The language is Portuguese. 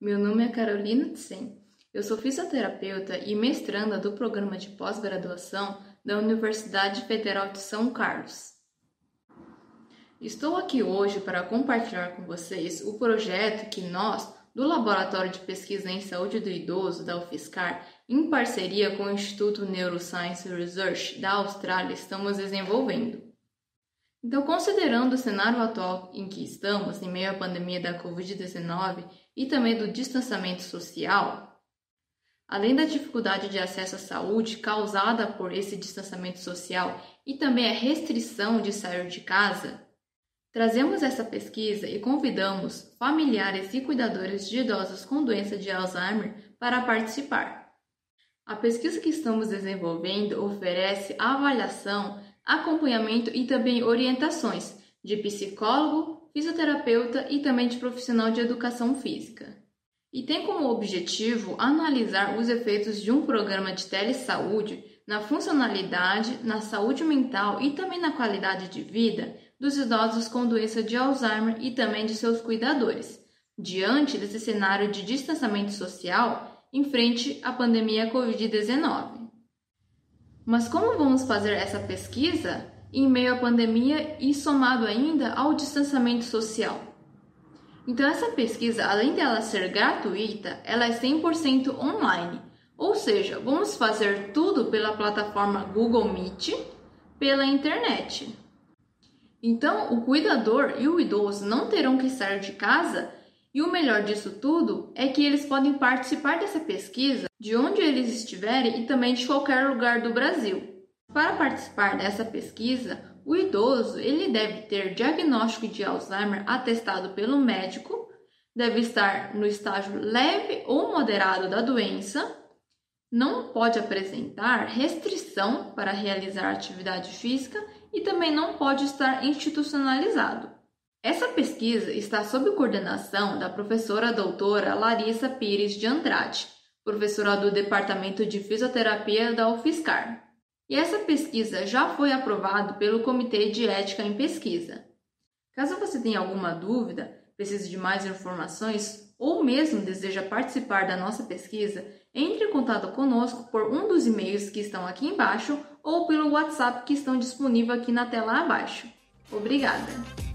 Meu nome é Carolina Tsen. Eu sou fisioterapeuta e mestranda do programa de pós-graduação da Universidade Federal de São Carlos. Estou aqui hoje para compartilhar com vocês o projeto que nós, do Laboratório de Pesquisa em Saúde do Idoso da UFSCar, em parceria com o Instituto Neuroscience Research da Austrália, estamos desenvolvendo. Então, considerando o cenário atual em que estamos, em meio à pandemia da Covid-19 e também do distanciamento social, além da dificuldade de acesso à saúde causada por esse distanciamento social e também a restrição de sair de casa, trazemos essa pesquisa e convidamos familiares e cuidadores de idosos com doença de Alzheimer para participar. A pesquisa que estamos desenvolvendo oferece avaliação, acompanhamento e também orientações de psicólogo, fisioterapeuta e também de profissional de educação física. E tem como objetivo analisar os efeitos de um programa de telesaúde na funcionalidade, na saúde mental e também na qualidade de vida dos idosos com doença de Alzheimer e também de seus cuidadores, diante desse cenário de distanciamento social em frente à pandemia Covid-19. Mas como vamos fazer essa pesquisa em meio à pandemia e somado ainda ao distanciamento social? Então, essa pesquisa, além dela ser gratuita, ela é 100% online. Ou seja, vamos fazer tudo pela plataforma Google Meet, pela internet. Então, o cuidador e o idoso não terão que sair de casa. E o melhor disso tudo é que eles podem participar dessa pesquisa de onde eles estiverem e também de qualquer lugar do Brasil. Para participar dessa pesquisa, o idoso ele deve ter diagnóstico de Alzheimer atestado pelo médico, deve estar no estágio leve ou moderado da doença, não pode apresentar restrição para realizar atividade física e também não pode estar institucionalizado. Essa pesquisa está sob coordenação da professora doutora Larissa Pires de Andrade, professora do Departamento de Fisioterapia da UFSCar. E essa pesquisa já foi aprovada pelo Comitê de Ética em Pesquisa. Caso você tenha alguma dúvida, precise de mais informações ou mesmo deseja participar da nossa pesquisa, entre em contato conosco por um dos e-mails que estão aqui embaixo ou pelo WhatsApp que estão disponíveis aqui na tela abaixo. Obrigada!